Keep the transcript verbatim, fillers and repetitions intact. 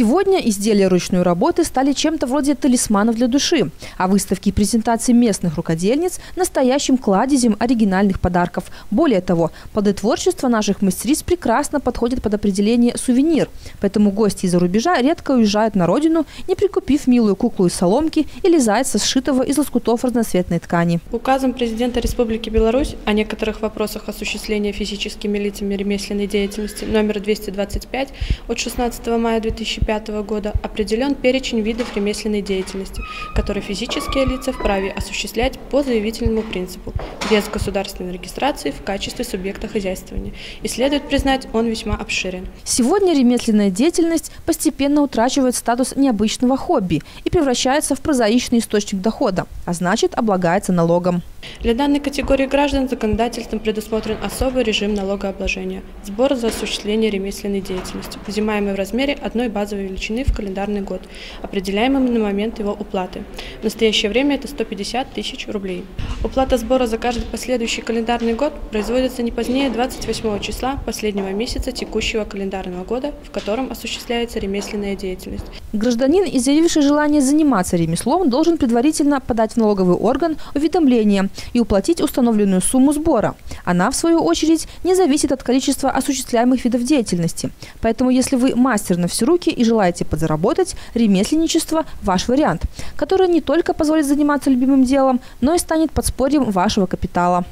Сегодня изделия ручной работы стали чем-то вроде талисманов для души, а выставки и презентации местных рукодельниц – настоящим кладезем оригинальных подарков. Более того, плодотворчество наших мастериц прекрасно подходит под определение «сувенир», поэтому гости из-за рубежа редко уезжают на родину, не прикупив милую куклу из соломки или зайца, сшитого из лоскутов разноцветной ткани. Указом президента Республики Беларусь о некоторых вопросах осуществления физическими лицами ремесленной деятельности номер двести двадцать пять от шестнадцатого мая две тысячи пятого года определен перечень видов ремесленной деятельности, которые физические лица вправе осуществлять по заявительному принципу, без государственной регистрации в качестве субъекта хозяйствования. И следует признать, он весьма обширен. Сегодня ремесленная деятельность постепенно утрачивает статус необычного хобби и превращается в прозаичный источник дохода, а значит, облагается налогом. Для данной категории граждан законодательством предусмотрен особый режим налогообложения – сбор за осуществление ремесленной деятельности, взимаемый в размере одной базовой величины в календарный год, определяемым на момент его уплаты. В настоящее время это сто пятьдесят тысяч рублей. Уплата сбора за каждый последующий календарный год производится не позднее двадцать восьмого числа последнего месяца текущего календарного года, в котором осуществляется ремесленная деятельность. Гражданин, изъявивший желание заниматься ремеслом, должен предварительно подать в налоговый орган уведомление и уплатить установленную сумму сбора. Она, в свою очередь, не зависит от количества осуществляемых видов деятельности. Поэтому, если вы мастер на все руки и желаете подзаработать, ремесленничество – ваш вариант, который не только позволит заниматься любимым делом, но и станет подспорьем вашего капитала.